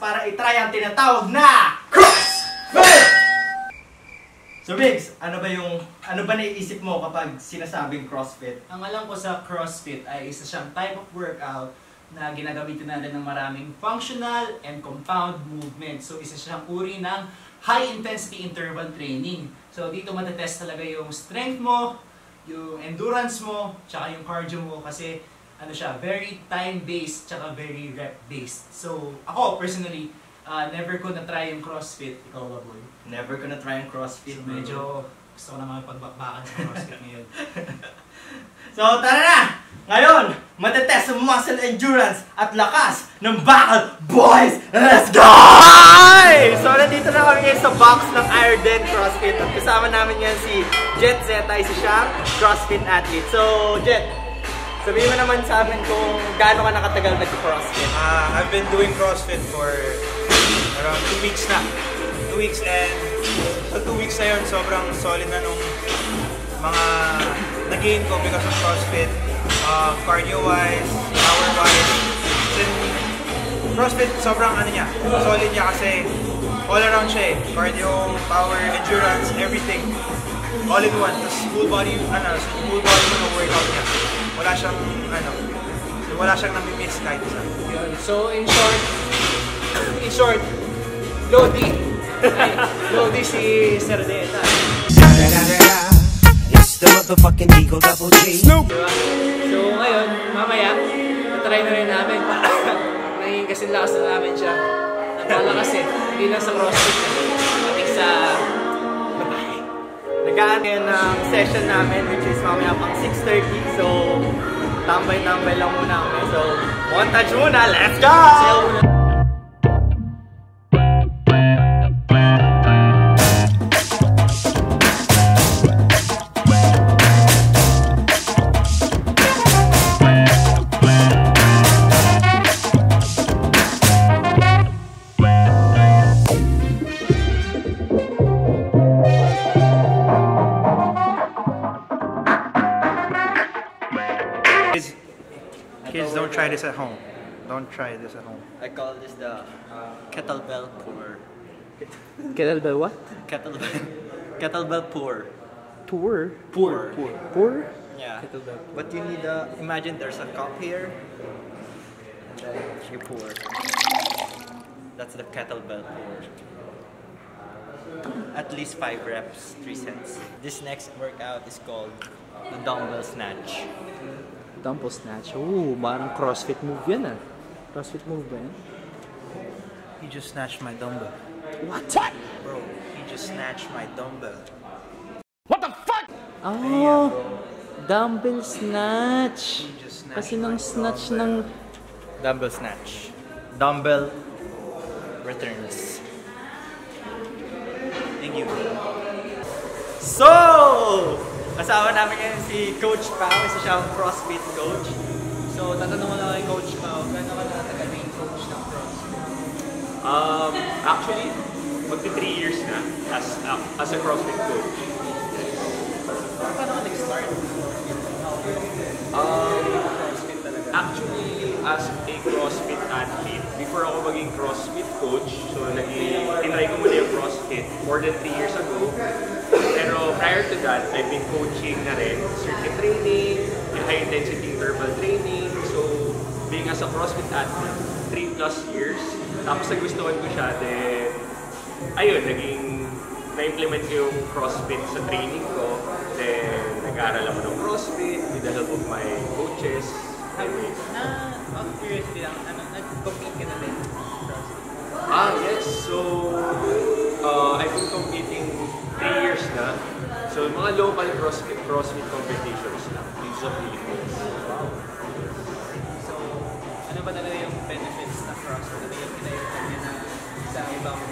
Para i-try ang tinatawag na CrossFit! So Biggs, ano ba naiisip mo kapag sinasabing CrossFit? Ang alam ko sa CrossFit ay isa siyang type of workout na ginagamitin natin ng maraming functional and compound movements. So isa siyang uri ng high intensity interval training. So dito matetest talaga yung strength mo, yung endurance mo, tsaka yung cardio mo kasi ano siya, very time-based tsaka very rep-based. So, ako personally, never ko na-try yung CrossFit. Ikaw ba, boy? Never ko na-try yung CrossFit. So, medyo gusto ko na mga pagbakbakan sa CrossFit ngayon. So, tara na! Ngayon, matetest ang muscle endurance at lakas ng bakal, boys! Let's go! Hi! So, nandito na kami ngayon sa box ng Iron Den Crossfit. At kasama namin yan si Jet Zeta, isa siyang CrossFit athlete. So, Jet, sabihin mo naman sa amin kung gaano ka nakatagal nag-CrossFit. I've been doing CrossFit for around 2 weeks na. 2 weeks and sa 2 weeks na yun, sobrang solid na nung mga nag-gain ko because of CrossFit. Cardio-wise, power-wise. CrossFit, sobrang ano niya, solid niya kasi all around siya eh. Cardio, power, endurance, everything. All in one. Tapos full body yung workout niya. Wala siyang nami-miss kahit isa. So, in short, Lodi si Sir Deta. It's the motherfucking Eagle Double G. Diba? So, ngayon, mamaya, matry na rin namin. Nangingin kasi lakas na namin siya. Nagpala kasi, hindi lang sa CrossFit. Matik sa nagaan ngayon ang session namin, which is mamaya pang 6:30. So, tambay-tambay lang muna kami. So, montage muna! Let's go! Kids, don't try this at home. Don't try this at home. I call this the kettlebell pour. Kettlebell what? Kettlebell pour. Tour? Pour. Pour? Yeah. Kettlebell. But you need a... Imagine there's a cup here. And then you pour. That's the kettlebell pour. At least 5 reps, 3 sets. This next workout is called the dumbbell snatch. Dumbbell snatch. Ooh, parang CrossFit move yan ah. CrossFit move ba yan? He just snatched my dumbbell. What? Bro, he just snatched my dumbbell. What the fuck? Oh, dumbbell snatch. Kasi nang snatch ng... Dumbbell snatch. Dumbbell returns. Thank you. So! Kasama namin ngayon si Coach Pau, isa siyang CrossFit coach. So, tatanong ko na kay Coach Pau, gano'n ka nakatagal yung coach ng CrossFit? Actually, magti 3 years na as a CrossFit coach. Paano ka nag-start? Actually, as a CrossFit athlete, before ako maging CrossFit coach, so tinry ko muna yung CrossFit more than 3 years ago. Pero prior to that, I've been coaching na rin circuit training, high intensity interval training. So, being as a CrossFit athlete, 3+ years. Tapos nagustuhan ko siya, then, ayun, na-implement yung CrossFit sa training ko. Then, nag-aaral ako ng CrossFit with the help of my coaches. Anyway. I'm curious lang, nag-compete ka na rin? Yes. So, I've been competing 3 years na. So yung mga local CrossFit competitions na, these are really cool. Wow. So, ano ba talaga yung benefits na CrossFit? Ano yung pinayutan niya na sa ibang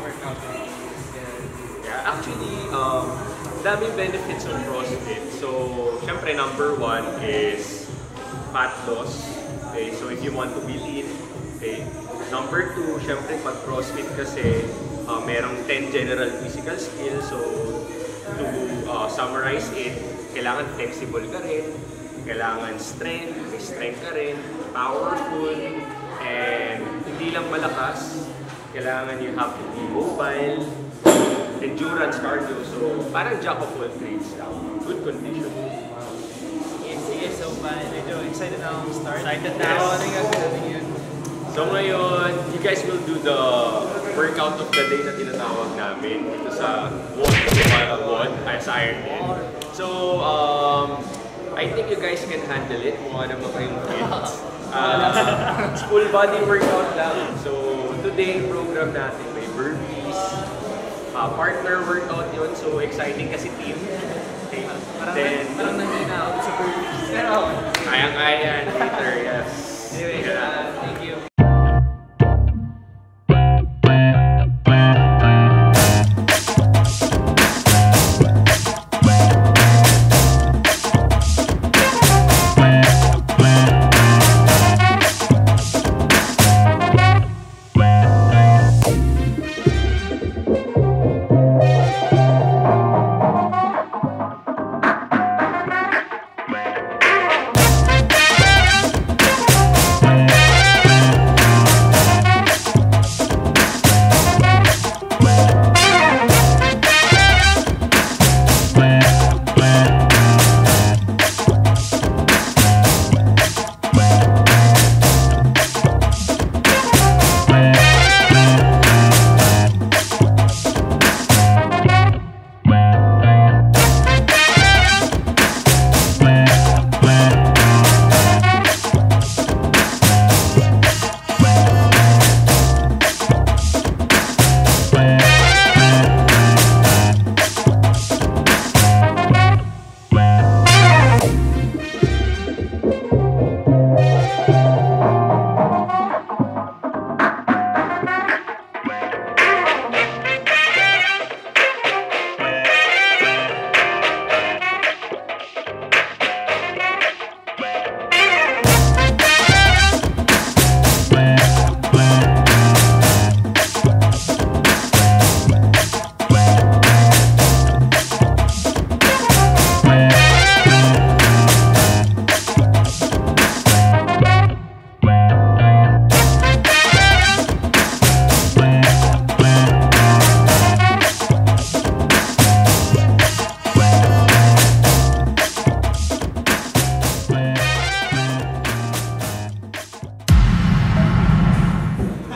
workout? Yeah, actually, daming benefits of CrossFit. So, syempre number one is fat loss. Okay, so if you want to be lean, okay. Number two, syempre pag CrossFit kasi, merong 10 general physical skills. So, to summarize it, kailangan flexible ka rin, kailangan strength, may strength ka rin, powerful, and hindi lang malakas, kailangan you have to be mobile, endurance, cardio, so parang jack of all trades now. Good condition. Wow. Sige, so medyo excited na akong start. Excited na ako. Ano yung gagawin yun? So ngayon, you guys will do the workout of the day na tinatawag namin dito sa Iron Den. So, I think you guys can handle it. Mukha naman kayong kids. It's full body workout lang. So, today program natin may burpees, partner workout yun, so exciting kasi team. Okay. Then, parang nangina ako sa burpees. Pero, kayang-kaya yan later, yes. Anyway, thank you.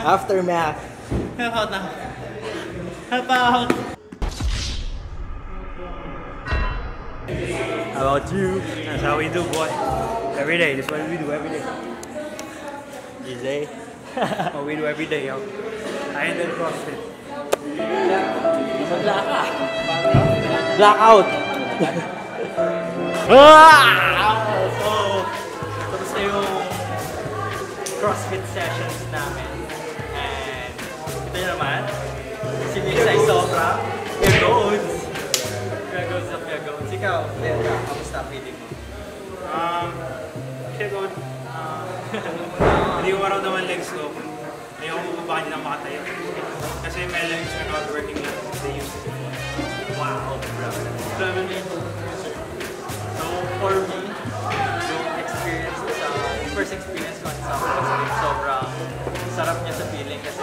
Aftermath. Help out na. Help out. How about you? That's how we do, boy. Every day. That's what we do every day. This day. What we do every day, yo. Iron Den CrossFit. Blackout. Blackout. So, tapos na yung CrossFit sessions namin. Ito naman, sinisay sobra, kaya goats. Ikaw, Len ka, kamusta feeling mo? Kaya goat, nariwaraw naman legs ko. Ayaw ko ba kanina makatayo. Kasi my legs are not working now. They used to be one. Wow, bravo. So, for me, yung experience ko sa, first experience ko sa CrossFit, sobra sarap niya sa feeling kasi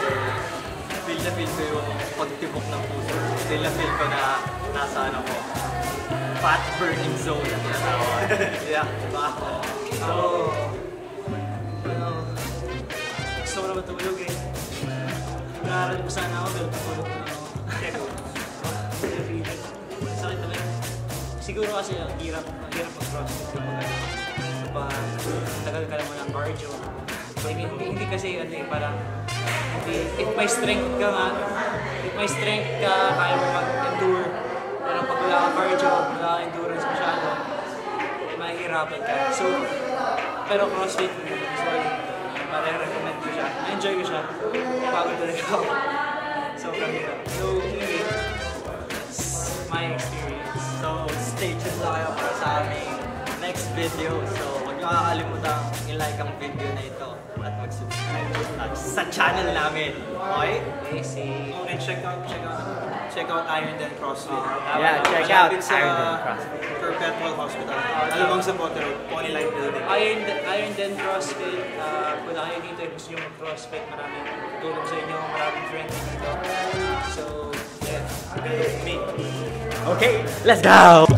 feel ko yung pagtibok ng puso. Feel ko na nasa ano ko, fat burning zone na tinatawag. Yeah, diba? So, gusto ko naman tumulog eh. Nag-aaral ko sana ako pero tumulog na ako. Sakit talaga. Siguro kasi ang hirap mag-CrossFit yung mga ano. So, tagal ka naman ng cardio. Hindi kasi ano eh, parang if may strength ka, kaya mo mag-endure wala kang bar job, wala kang endurance masyado, mahihirapan ka. So, pero CrossFit, sorry, pare-recommend ko siya. Na-enjoy ko siya. Pagod na rin ako. So, kahirap. So, anyway, my experience. So, stay tuned na kayo para sa aming next video. So, huwag nyo kakalimutan i-like ang video na ito at mag-subscribe sa channel namin. Okay? Easy. Oh, and check out Iron Den Crossfit. Yeah, check out Iron Den Crossfit. Perpetual Hospital. Alamang sa Potter, Polyline building. Iron Den Crossfit. Kung kayo dito ay gusto nyo mag-crossfit, maraming tulong sa inyo, maraming friends dito. So, yeah. Okay, let's go!